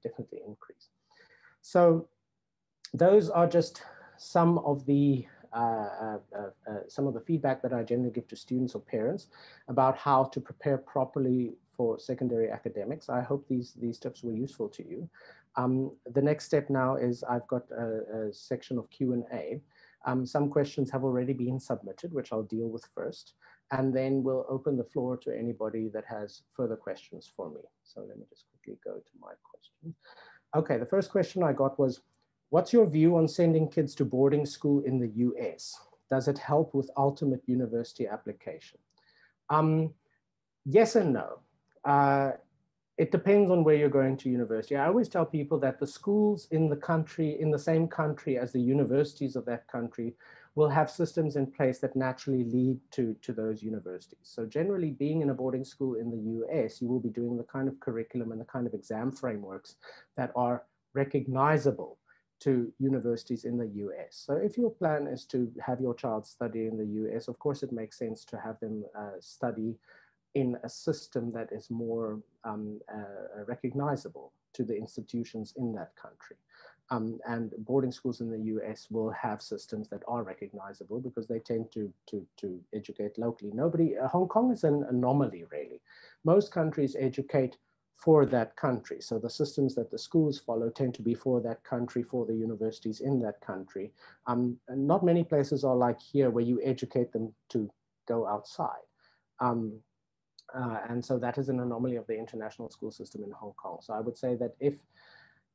definitely increase. So those are just some of the feedback that I generally give to students or parents about how to prepare properly for secondary academics. I hope these tips were useful to you. The next step now is I've got a section of Q&A. Some questions have already been submitted, which I'll deal with first, and then we'll open the floor to anybody that has further questions for me. So let me just quickly go to my question. Okay, the first question I got was, what's your view on sending kids to boarding school in the US? Does it help with ultimate university application? Yes and no. It depends on where you're going to university. I always tell people that the schools in the same country as the universities of that country will have systems in place that naturally lead to those universities. So generally, being in a boarding school in the US, you will be doing the kind of curriculum and the kind of exam frameworks that are recognizable to universities in the US. So if your plan is to have your child study in the US, of course, it makes sense to have them study in a system that is more recognizable to the institutions in that country. And boarding schools in the US will have systems that are recognizable because they tend to educate locally. Nobody, Hong Kong is an anomaly, really. Most countries educate for that country. So the systems that the schools follow tend to be for that country, for the universities in that country. And not many places are like here where you educate them to go outside. And so that is an anomaly of the international school system in Hong Kong. So I would say that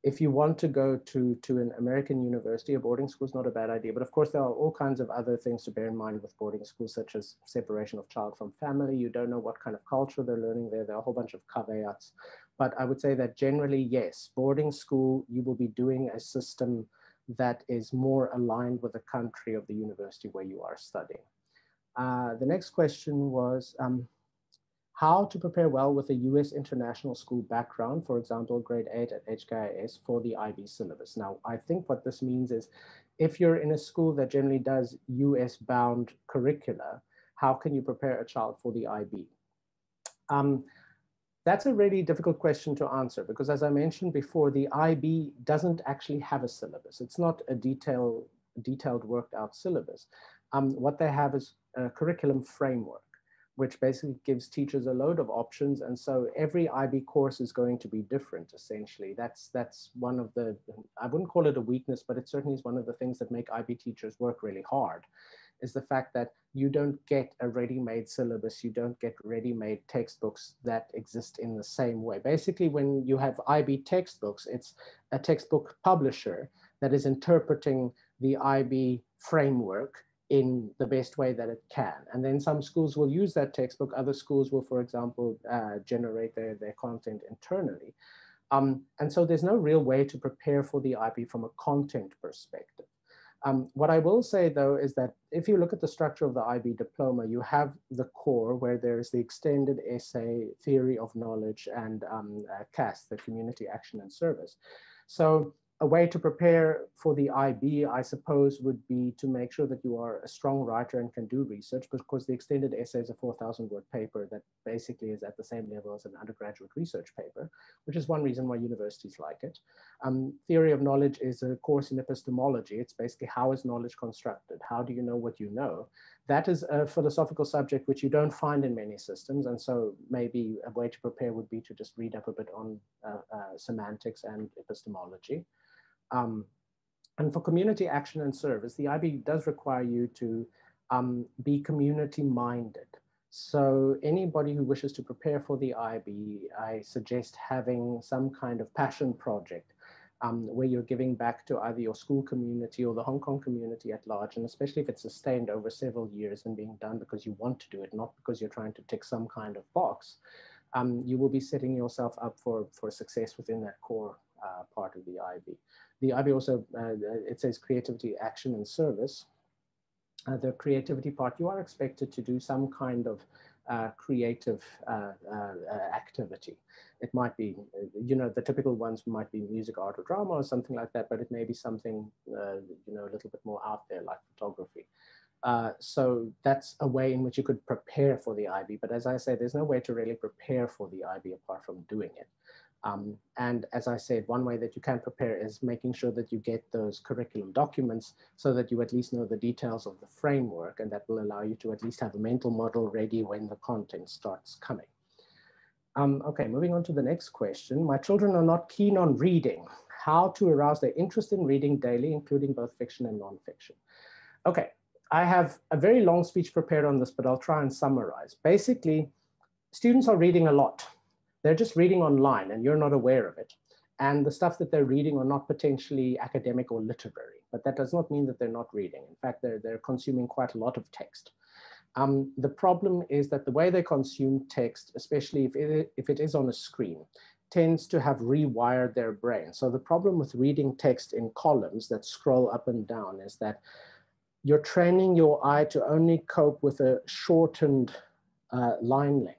if you want to go to an American university, a boarding school is not a bad idea. But of course, there are all kinds of other things to bear in mind with boarding schools, such as separation of child from family. You don't know what kind of culture they're learning there. There are a whole bunch of caveats. But I would say that generally, yes, boarding school, you will be doing a system that is more aligned with the country of the university where you are studying. The next question was, how to prepare well with a US international school background, for example, grade 8 at HKIS for the IB syllabus. Now, I think what this means is if you're in a school that generally does US bound curricula, how can you prepare a child for the IB? That's a really difficult question to answer because, as I mentioned before, the IB doesn't actually have a syllabus. It's not a detailed worked out syllabus. What they have is a curriculum framework, which basically gives teachers a load of options. And so every IB course is going to be different, essentially. That's one of the, I wouldn't call it a weakness, but it certainly is one of the things that make IB teachers work really hard, is the fact that you don't get a ready-made syllabus, you don't get ready-made textbooks that exist in the same way. Basically, when you have IB textbooks, it's a textbook publisher that is interpreting the IB framework in the best way that it can. And then some schools will use that textbook. Other schools will, for example, generate their content internally. And so there's no real way to prepare for the IB from a content perspective. What I will say, though, is that if you look at the structure of the IB diploma, you have the core where there is the extended essay, theory of knowledge, and CAS, the community action and service. So a way to prepare for the IB, I suppose, would be to make sure that you are a strong writer and can do research, because the extended essay is a 4,000-word paper that basically is at the same level as an undergraduate research paper, which is one reason why universities like it. Theory of knowledge is a course in epistemology. It's basically, how is knowledge constructed? How do you know what you know? That is a philosophical subject which you don't find in many systems, and so maybe a way to prepare would be to just read up a bit on semantics and epistemology. And for community action and service, the IB does require you to be community-minded. So anybody who wishes to prepare for the IB, I suggest having some kind of passion project where you're giving back to either your school community or the Hong Kong community at large, and especially if it's sustained over several years and being done because you want to do it, not because you're trying to tick some kind of box, you will be setting yourself up for success within that core part of the IB. The IB also, it says creativity, action, and service. The creativity part, you are expected to do some kind of creative activity. It might be, you know, the typical ones might be music, art, or drama, or something like that, but it may be something, you know, a little bit more out there, like photography. So that's a way in which you could prepare for the IB. But as I say, there's no way to really prepare for the IB apart from doing it. And as I said, one way that you can prepare is making sure that you get those curriculum documents so that you at least know the details of the framework, and that will allow you to at least have a mental model ready when the content starts coming. Okay, moving on to the next question. My children are not keen on reading. How to arouse their interest in reading daily, including both fiction and nonfiction? Okay, I have a very long speech prepared on this, but I'll try and summarize. Basically, students are reading a lot. They're just reading online and you're not aware of it. And the stuff that they're reading are not potentially academic or literary, but that does not mean that they're not reading. In fact, they're consuming quite a lot of text. The problem is that the way they consume text, especially if it is on a screen, tends to have rewired their brain. So the problem with reading text in columns that scroll up and down is that you're training your eye to only cope with a shortened line length.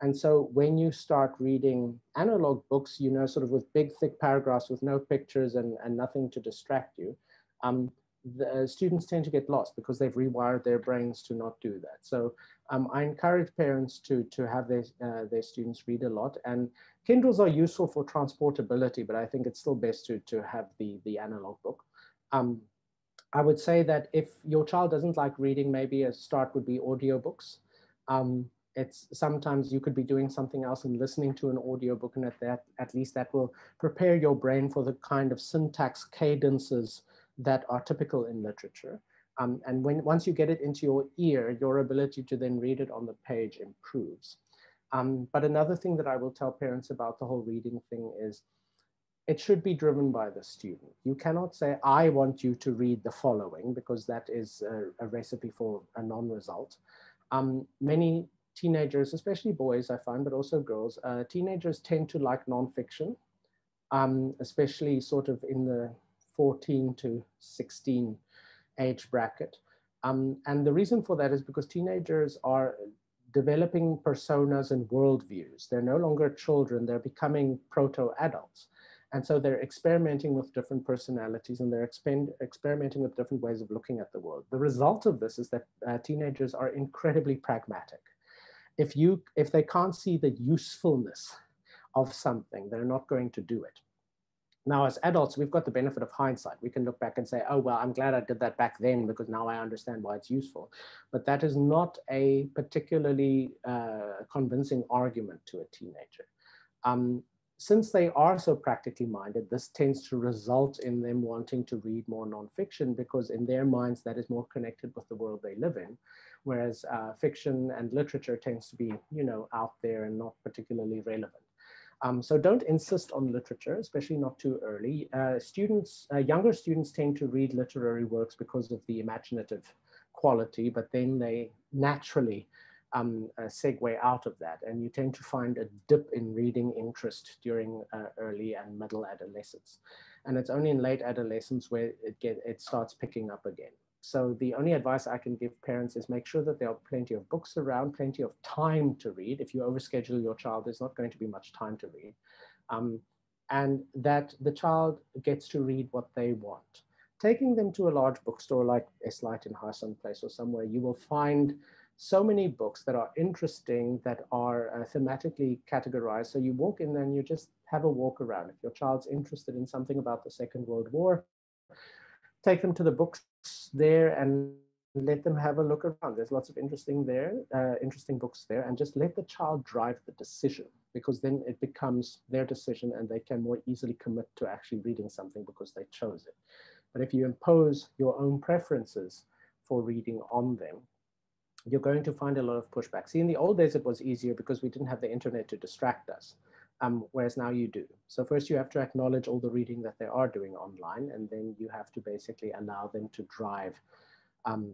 And so when you start reading analog books, you know, sort of with big, thick paragraphs with no pictures and nothing to distract you, the students tend to get lost because they've rewired their brains to not do that. So I encourage parents to have their students read a lot, and Kindles are useful for transportability, but I think it's still best to have the analog book. I would say that if your child doesn't like reading, maybe a start would be audiobooks. It's sometimes you could be doing something else and listening to an audiobook, and at least that will prepare your brain for the kind of syntax cadences that are typical in literature. And once you get it into your ear, your ability to then read it on the page improves. But another thing that I will tell parents about the whole reading thing is it should be driven by the student. You cannot say, I want you to read the following, because that is a recipe for a non-result. Many teenagers, especially boys, I find, but also girls, teenagers tend to like nonfiction, especially sort of in the 14 to 16 age bracket. And the reason for that is because teenagers are developing personas and worldviews. They're no longer children, they're becoming proto-adults. And so they're experimenting with different personalities, and they're experimenting with different ways of looking at the world. The result of this is that teenagers are incredibly pragmatic. If they can't see the usefulness of something, they're not going to do it. Now, as adults, we've got the benefit of hindsight. We can look back and say, oh, well, I'm glad I did that back then because now I understand why it's useful. But that is not a particularly convincing argument to a teenager. Since they are so practically minded, this tends to result in them wanting to read more nonfiction because in their minds, that is more connected with the world they live in. Whereas fiction and literature tends to be, you know, out there and not particularly relevant. So don't insist on literature, especially not too early. Younger students tend to read literary works because of the imaginative quality, but then they naturally segue out of that. And you tend to find a dip in reading interest during early and middle adolescence. And it's only in late adolescence where it starts picking up again. So the only advice I can give parents is make sure that there are plenty of books around, plenty of time to read. If you overschedule your child, there's not going to be much time to read. And that the child gets to read what they want. Taking them to a large bookstore like Eslite in Hysan Place or somewhere, you will find so many books that are interesting, that are thematically categorized. So you walk in there and you just have a walk around. If your child's interested in something about the Second World War, take them to the books there and let them have a look around. There's lots of interesting books there, and just let the child drive the decision, because then it becomes their decision and they can more easily commit to actually reading something because they chose it. But if you impose your own preferences for reading on them, you're going to find a lot of pushback. See, in the old days, it was easier because we didn't have the internet to distract us. Whereas now you do. So first you have to acknowledge all the reading that they are doing online, and then you have to basically allow them to drive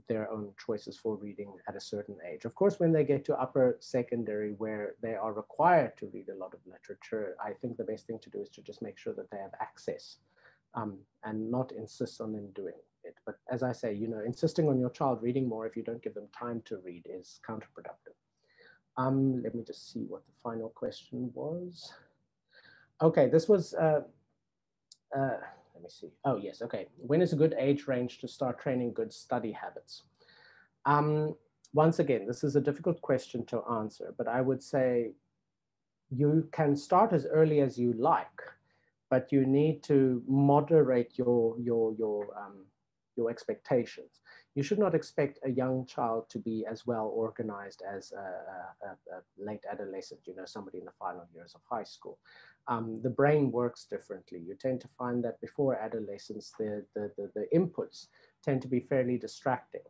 their own choices for reading at a certain age. Of course, when they get to upper secondary where they are required to read a lot of literature, I think the best thing to do is to just make sure that they have access and not insist on them doing it. But as I say, you know, insisting on your child reading more if you don't give them time to read is counterproductive. Let me just see what the final question was. Okay, this was, let me see. Oh, yes, okay. When is a good age range to start training good study habits? Once again, this is a difficult question to answer, but I would say you can start as early as you like, but you need to moderate your expectations. You should not expect a young child to be as well organized as a late adolescent, you know, somebody in the final years of high school. The brain works differently. You tend to find that before adolescence, the inputs tend to be fairly distracting.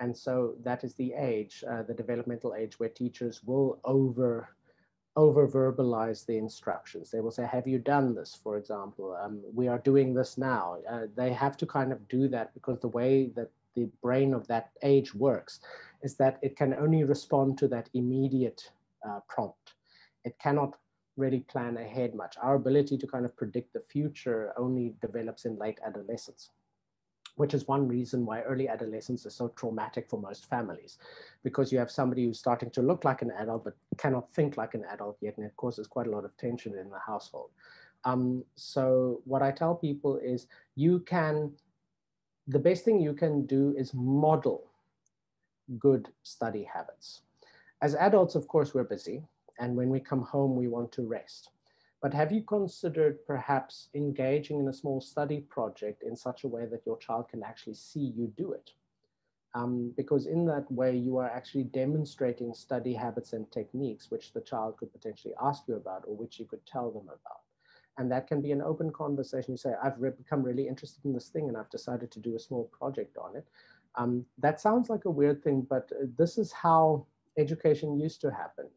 And so that is the age, the developmental age, where teachers will over-verbalize the instructions. They will say, have you done this, for example? We are doing this now. They have to kind of do that because the way that the brain of that age works is that it can only respond to that immediate prompt. It cannot really plan ahead much. Our ability to kind of predict the future only develops in late adolescence. which is one reason why early adolescence is so traumatic for most families, because you have somebody who's starting to look like an adult but cannot think like an adult yet, and it causes quite a lot of tension in the household. So what I tell people is the best thing you can do is model good study habits. As adults, of course, we're busy, and when we come home, we want to rest. But have you considered perhaps engaging in a small study project in such a way that your child can actually see you do it? Because in that way, you are actually demonstrating study habits and techniques which the child could potentially ask you about, or which you could tell them about. And that can be an open conversation. You say, I've become really interested in this thing and I've decided to do a small project on it. That sounds like a weird thing, but this is how education used to happen.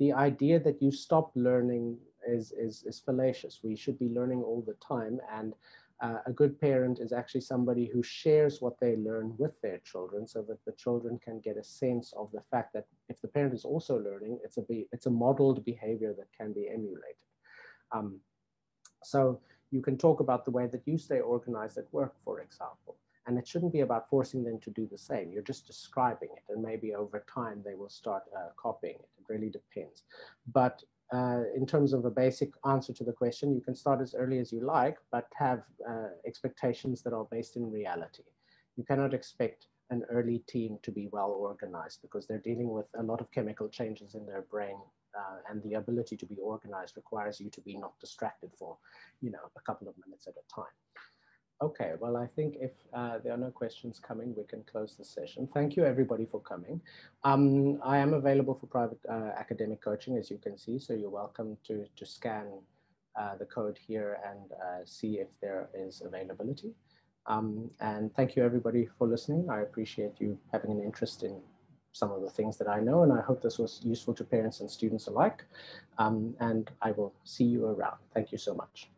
The idea that you stop learning is fallacious. We should be learning all the time, and a good parent is actually somebody who shares what they learn with their children, so that the children can get a sense of the fact that if the parent is also learning, it's a modeled behavior that can be emulated. So you can talk about the way that you stay organized at work, for example. And it shouldn't be about forcing them to do the same. You're just describing it, and maybe over time they will start copying it. It really depends. But in terms of a basic answer to the question, you can start as early as you like, but have expectations that are based in reality. You cannot expect an early teen to be well organized, because they're dealing with a lot of chemical changes in their brain, and the ability to be organized requires you to be not distracted for, a couple of minutes at a time. Okay, well, I think if there are no questions coming, we can close the session. Thank you, everybody, for coming. I am available for private academic coaching, as you can see, so you're welcome to scan the code here and see if there is availability. And thank you, everybody, for listening. I appreciate you having an interest in some of the things that I know, and I hope this was useful to parents and students alike. And I will see you around. Thank you so much.